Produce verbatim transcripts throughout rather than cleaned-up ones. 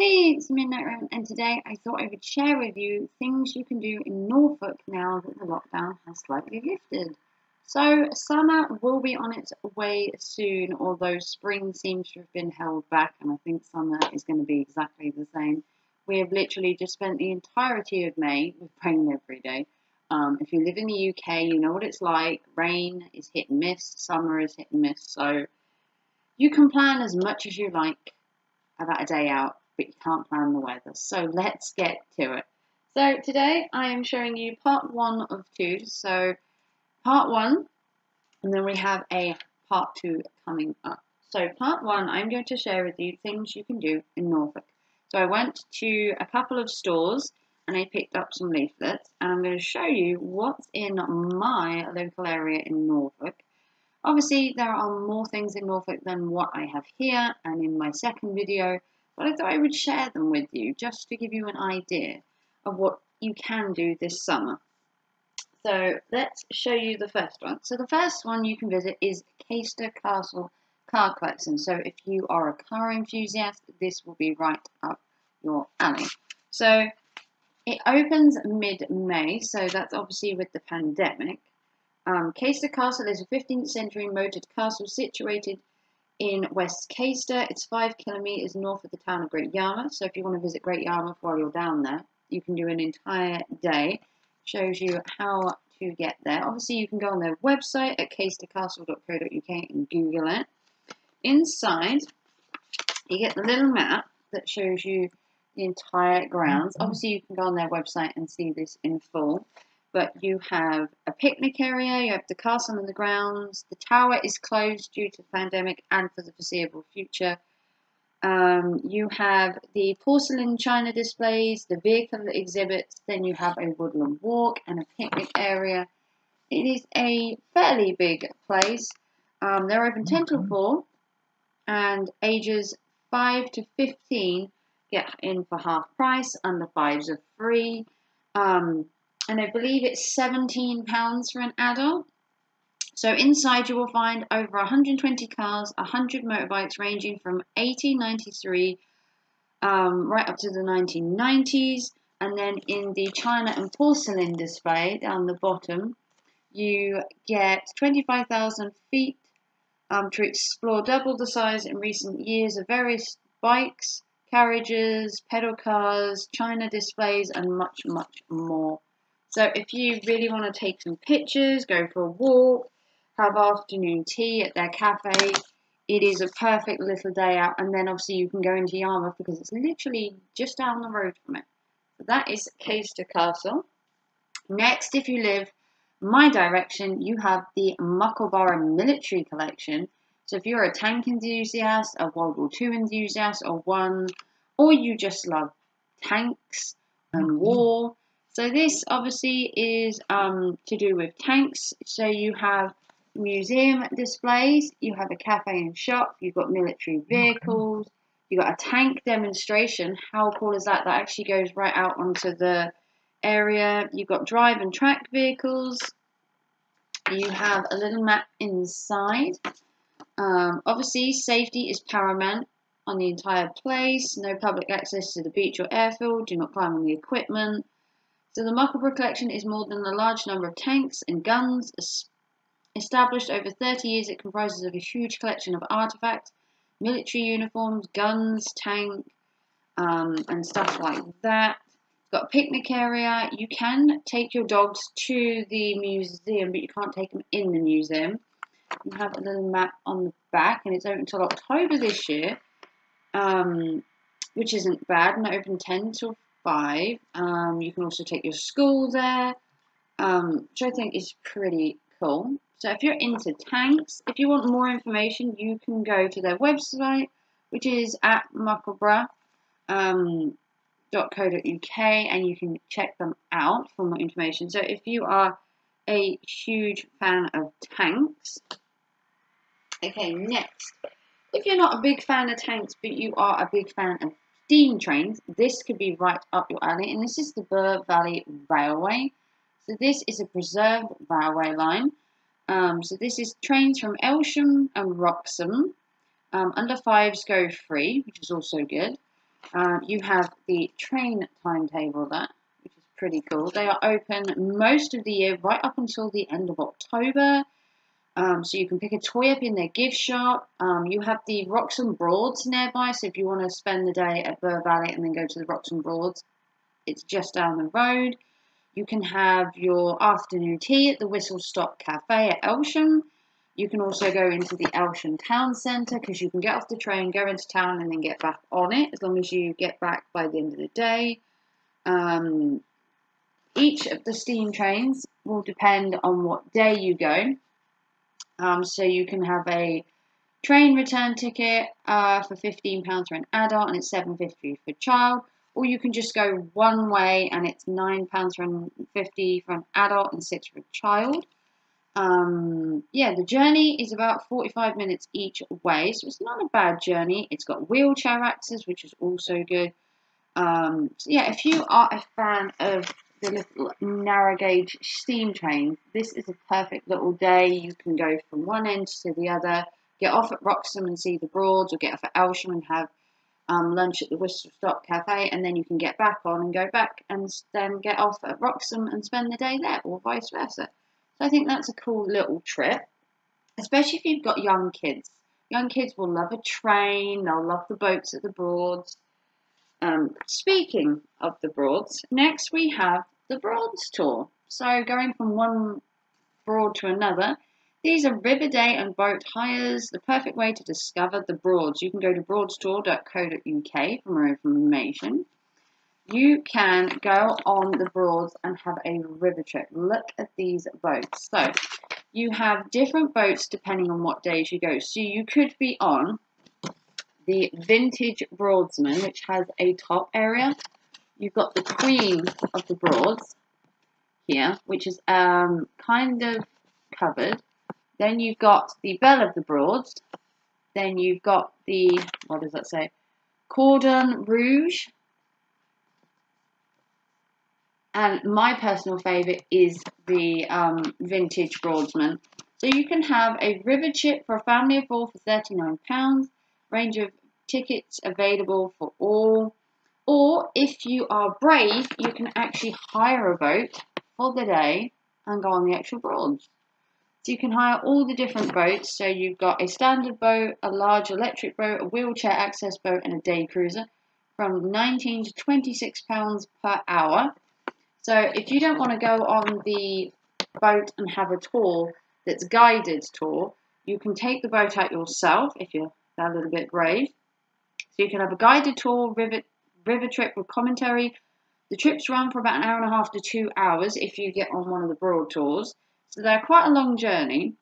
Hey, it's Midnight Raven, and today I thought I would share with you things you can do in Norfolk now that the lockdown has slightly lifted. So summer will be on its way soon, although spring seems to have been held back, and I think summer is going to be exactly the same. We have literally just spent the entirety of May with rain every day. Um, if you live in the U K, you know what it's like. Rain is hit and miss, summer is hit and miss, so you can plan as much as you like about a day out, but you can't plan the weather, so let's get to it. So today I am showing you part one of two, so part one, and then we have a part two coming up. So part one, I'm going to share with you things you can do in Norfolk. So I went to a couple of stores and I picked up some leaflets, and I'm going to show you what's in my local area in Norfolk. Obviously there are more things in Norfolk than what I have here and in my second video, but I thought I would share them with you just to give you an idea of what you can do this summer. So let's show you the first one. So the first one you can visit is Caister Castle Car Collection. So if you are a car enthusiast, this will be right up your alley. So it opens mid-May, so that's obviously with the pandemic. Um, Caister Castle is a fifteenth century moated castle situated in West Caister. It's five kilometres north of the town of Great Yarmouth, so if you want to visit Great Yarmouth while you're down there, you can do an entire day. Shows you how to get there. Obviously you can go on their website at Caister Castle dot co dot U K and Google it. Inside, you get the little map that shows you the entire grounds. Obviously you can go on their website and see this in full. But you have a picnic area, you have the castle and the grounds, the tower is closed due to the pandemic and for the foreseeable future. Um, you have the porcelain china displays, the vehicle exhibits, then you have a woodland walk and a picnic area. It is a fairly big place. Um, they're open ten till four, and ages five to fifteen get in for half price, under fives are free. Um, And I believe it's seventeen pounds for an adult. So inside you will find over one hundred twenty cars, one hundred motorbikes ranging from eighteen ninety-three um, right up to the nineteen nineties. And then in the china and porcelain display down the bottom, you get twenty-five thousand feet um, to explore, double the size in recent years, of various bikes, carriages, pedal cars, china displays, and much, much more. So if you really want to take some pictures, go for a walk, have afternoon tea at their cafe, it is a perfect little day out. And then obviously you can go into Yarmouth because it's literally just down the road from it. So that is Caister Castle. Next, if you live my direction, you have the Muckleburgh Military Collection. So if you're a tank enthusiast, a World War Two enthusiast, or one, or you just love tanks and war, so this obviously is um, to do with tanks. So you have museum displays, you have a cafe and shop, you've got military vehicles, you've got a tank demonstration. How cool is that? That actually goes right out onto the area. You've got drive and track vehicles. You have a little map inside. Um, obviously, safety is paramount on the entire place. No public access to the beach or airfield. Do not climb on the equipment. So the Muckleburgh collection is more than a large number of tanks and guns. Established over thirty years, it comprises of a huge collection of artifacts, military uniforms, guns, tank, um, and stuff like that. It's got a picnic area. You can take your dogs to the museum, but you can't take them in the museum. You have a little map on the back, and it's open until October this year, um, which isn't bad, and it opened ten till five. Um, you can also take your school there, um, which I think is pretty cool. So if you're into tanks, if you want more information, you can go to their website, which is at muckleburgh dot co dot U K, and you can check them out for more information. So if you are a huge fan of tanks. Okay, next, if you're not a big fan of tanks, but you are a big fan of steam trains, this could be right up your alley, and this is the Bure Valley Railway. So this is a preserved railway line. Um, so this is trains from Elsham and Wroxham. Um, under fives go free, which is also good. Um, you have the train timetable there, which is pretty cool. They are open most of the year, right up until the end of October. Um, so you can pick a toy up in their gift shop. Um, you have the Roxton Broads nearby, so if you want to spend the day at Bure Valley and then go to the Roxton Broads, it's just down the road. You can have your afternoon tea at the Whistle Stop Cafe at Elsham. You can also go into the Elsham Town Centre, because you can get off the train, go into town and then get back on it, as long as you get back by the end of the day. Um, each of the steam trains will depend on what day you go. Um, so you can have a train return ticket uh, for fifteen pounds for an adult and it's seven pounds fifty for a child. Or you can just go one way and it's nine pounds fifty for an adult and six pounds for a child. Um, yeah, the journey is about forty-five minutes each way, so it's not a bad journey. It's got wheelchair access, which is also good. Um, so yeah, if you are a fan of the little narrow gauge steam train, this is a perfect little day. You can go from one end to the other, get off at Wroxham and see the Broads, or get off at Elsham and have um, lunch at the Whistle Stop Cafe, and then you can get back on and go back and then get off at Wroxham and spend the day there, or vice versa. So I think that's a cool little trip, especially if you've got young kids. Young kids will love a train, they'll love the boats at the Broads. Um, speaking of the Broads, next we have the Broads tour. So going from one Broad to another, these are river day and boat hires, the perfect way to discover the Broads. You can go to broadstour dot co dot U K for more information. You can go on the Broads and have a river trip. Look at these boats. So you have different boats depending on what days you go. So you could be on the Vintage Broadsman, which has a top area. You've got the Queen of the Broads here, which is um, kind of covered. Then you've got the Belle of the Broads. Then you've got the, what does that say? Cordon Rouge. And my personal favourite is the um, Vintage Broadsman. So you can have a river trip for a family of four for thirty-nine pounds. Range of tickets available for all. Or if you are brave, you can actually hire a boat for the day and go on the actual Broads. So you can hire all the different boats. So you've got a standard boat, a large electric boat, a wheelchair access boat and a day cruiser from nineteen to twenty-six pounds per hour. So if you don't want to go on the boat and have a tour that's guided tour, you can take the boat out yourself if you're a little bit brave. So you can have a guided tour, river, river trip with commentary. The trips run for about an hour and a half to two hours if you get on one of the Broad tours. So they're quite a long journey.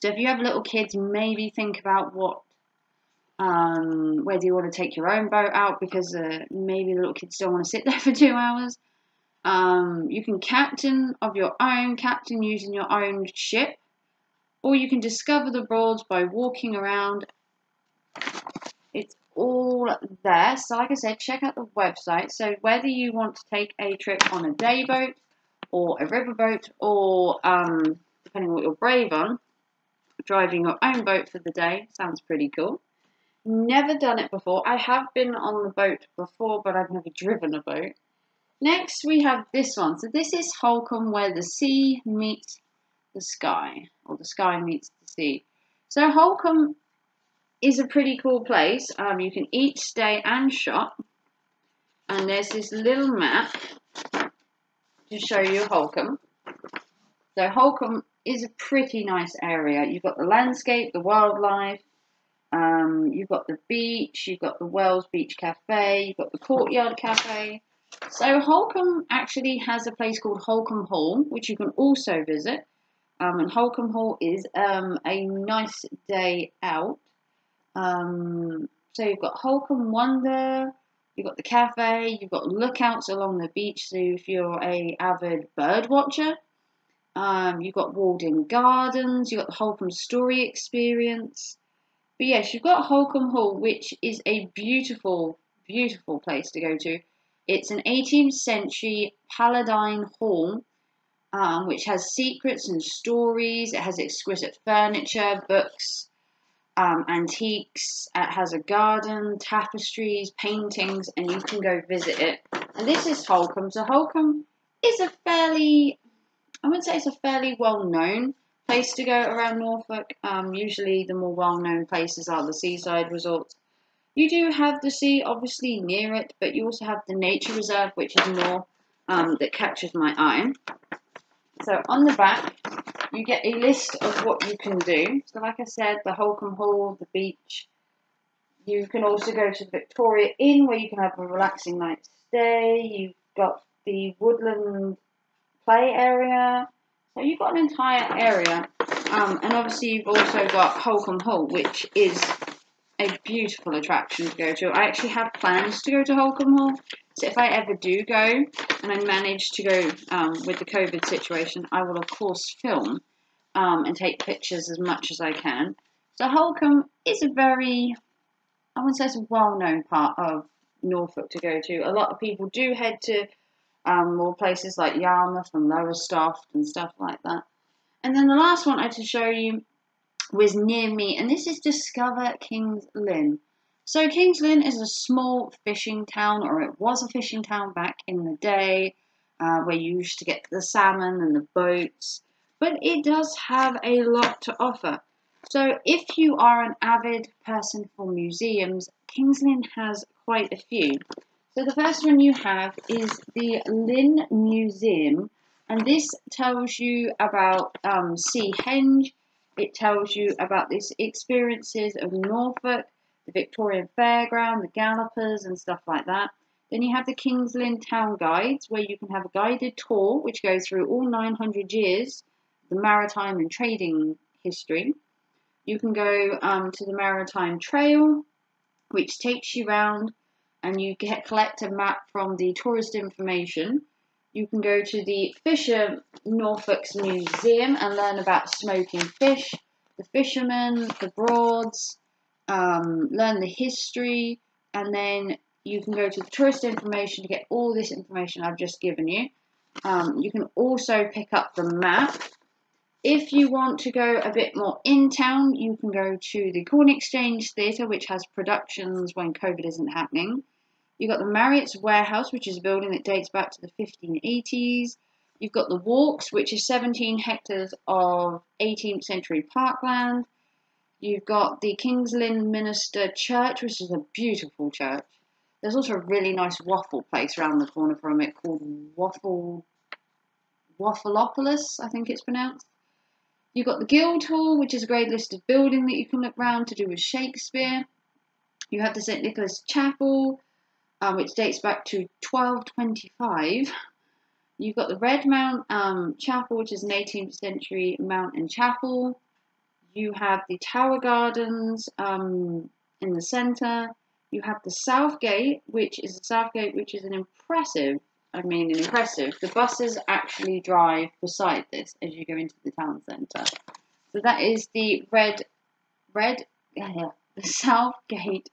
So if you have little kids, maybe think about what, um, whether you want to take your own boat out because uh, maybe the little kids don't want to sit there for two hours. Um, you can captain of your own, captain using your own ship, or you can discover the Broads by walking around. It's all there. So like I said, check out the website. So whether you want to take a trip on a day boat or a river boat or, um, depending on what you're brave on, driving your own boat for the day, sounds pretty cool. Never done it before. I have been on the boat before, but I've never driven a boat. Next, we have this one. So this is Holkham, where the sea meets the sky, or the sky meets the sea. So Holkham is a pretty cool place. Um, you can eat, stay, and shop. And there's this little map to show you Holkham. So Holkham is a pretty nice area. You've got the landscape, the wildlife. Um, you've got the beach. You've got the Wells Beach Cafe. You've got the Courtyard Cafe. So Holkham actually has a place called Holkham Hall, which you can also visit. Um, and Holkham Hall is um, a nice day out. Um, so you've got Holkham Wonder, you've got the cafe, you've got lookouts along the beach. So if you're an avid bird watcher, um, you've got walled-in gardens, you've got the Holkham Story Experience. But yes, you've got Holkham Hall, which is a beautiful, beautiful place to go to. It's an eighteenth century Paladine hall, um, which has secrets and stories. It has exquisite furniture, books, um, antiques. It has a garden, tapestries, paintings, and you can go visit it. And this is Holkham. So Holkham is a fairly, I would say it's a fairly well-known place to go around Norfolk. Um, usually the more well-known places are the seaside resorts. You do have the sea, obviously, near it, but you also have the nature reserve, which is more um, that catches my eye. So on the back, you get a list of what you can do. So like I said, the Holkham Hall, the beach. You can also go to the Victoria Inn, where you can have a relaxing night's stay. You've got the woodland play area. So you've got an entire area. Um, and obviously, you've also got Holkham Hall, which is a beautiful attraction to go to. I actually have plans to go to Holkham Hall, so if I ever do go and I manage to go um, with the COVID situation, I will of course film um, and take pictures as much as I can. So Holkham is a very, I wouldn't say it's a well-known part of Norfolk to go to. A lot of people do head to um, more places like Yarmouth and Lowestoft and stuff like that. And then the last one I had to show you was near me, and this is Discover King's Lynn. So King's Lynn is a small fishing town, or it was a fishing town back in the day, uh, where you used to get the salmon and the boats, but it does have a lot to offer. So if you are an avid person for museums, King's Lynn has quite a few. So the first one you have is the Lynn Museum, and this tells you about um, Seahenge. It tells you about these experiences of Norfolk, the Victorian Fairground, the Gallopers, and stuff like that. Then you have the Kings Lynn Town Guides, where you can have a guided tour, which goes through all nine hundred years, the maritime and trading history. You can go um, to the Maritime Trail, which takes you round, and you get, collect a map from the tourist information. You can go to the Fisher Norfolk's Museum and learn about smoking fish, the fishermen, the Broads, um, learn the history, and then you can go to the tourist information to get all this information I've just given you. Um, you can also pick up the map. If you want to go a bit more in town, you can go to the Corn Exchange Theatre, which has productions when COVID isn't happening. You've got the Marriott's Warehouse, which is a building that dates back to the fifteen eighties. You've got the Walks, which is seventeen hectares of eighteenth century parkland. You've got the Kings Lynn Minister Church, which is a beautiful church. There's also a really nice waffle place around the corner from it called Waffle, Waffleopolis, I think it's pronounced. You've got the Guildhall, which is a grade listed building that you can look round to do with Shakespeare. You have the Saint Nicholas Chapel, Um, which dates back to twelve twenty-five. You've got the Redmount um, Chapel, which is an eighteenth century mountain chapel. You have the Tower Gardens um, in the centre. You have the South Gate, which is the South Gate, which is an impressive, I mean an impressive, the buses actually drive beside this as you go into the town centre. So that is the Red, Red, yeah, the South Gate,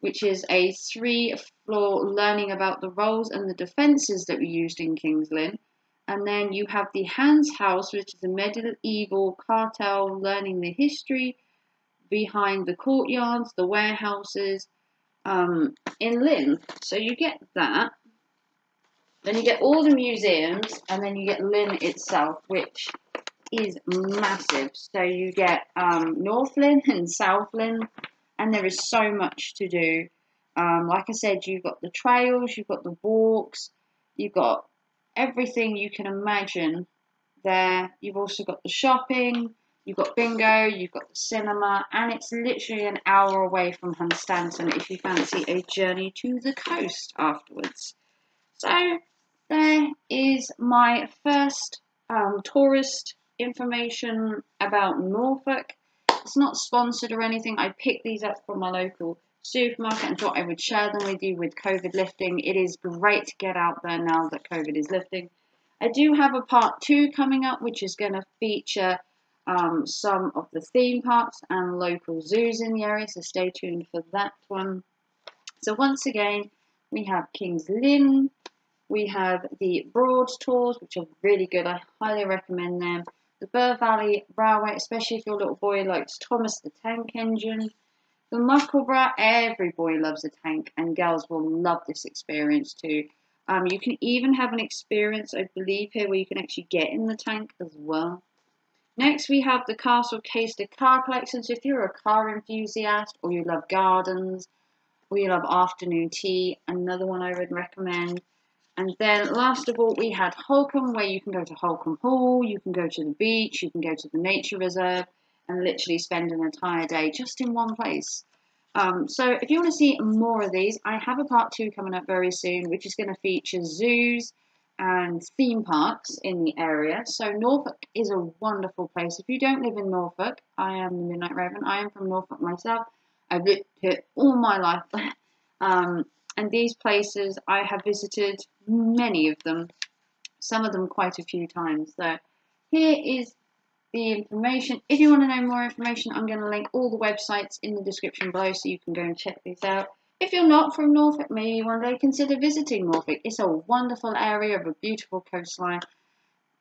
which is a three-floor learning about the roles and the defences that were used in King's Lynn. And then you have the Hans House, which is a medieval cartel learning the history behind the courtyards, the warehouses um, in Lynn. So you get that. Then you get all the museums, and then you get Lynn itself, which is massive. So you get um, North Lynn and South Lynn. And there is so much to do. Um, like I said, you've got the trails, you've got the walks, you've got everything you can imagine there. You've also got the shopping, you've got bingo, you've got the cinema, and it's literally an hour away from Hunstanton if you fancy a journey to the coast afterwards. So there is my first um, tourist information about Norfolk. It's not sponsored or anything. I picked these up from my local supermarket and thought I would share them with you with COVID lifting. It is great to get out there now that COVID is lifting. I do have a part two coming up, which is going to feature um, some of the theme parks and local zoos in the area, so stay tuned for that one. So once again, we have King's Lynn. We have the Broads tours, which are really good. I highly recommend them. the Bure Valley Railway, especially if your little boy likes Thomas the Tank Engine, the Muckleburgh. Every boy loves a tank, and girls will love this experience too. Um, you can even have an experience, I believe, here where you can actually get in the tank as well. Next, we have the Castle Caister Car Collection. So if you're a car enthusiast, or you love gardens, or you love afternoon tea, another one I would recommend. And then last of all, we had Holkham, where you can go to Holkham Hall, you can go to the beach, you can go to the nature reserve, and literally spend an entire day just in one place. Um, so if you want to see more of these, I have a part two coming up very soon, which is going to feature zoos and theme parks in the area. So Norfolk is a wonderful place. If you don't live in Norfolk, I am the Midnight Raven. I am from Norfolk myself. I've lived here all my life. um, And these places, I have visited many of them, some of them quite a few times. So here is the information. If you want to know more information, I'm going to link all the websites in the description below so you can go and check these out. If you're not from Norfolk, maybe one day consider visiting Norfolk. It's a wonderful area of a beautiful coastline.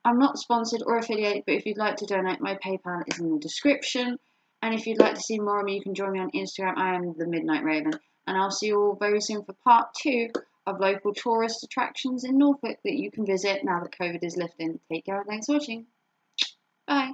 I'm not sponsored or affiliated, but if you'd like to donate, my PayPal is in the description. And if you'd like to see more of me, you can join me on Instagram. I am the Midnight Raven. And I'll see you all very soon for part two of local tourist attractions in Norfolk that you can visit now that COVID is lifting. Take care and thanks for watching. Bye.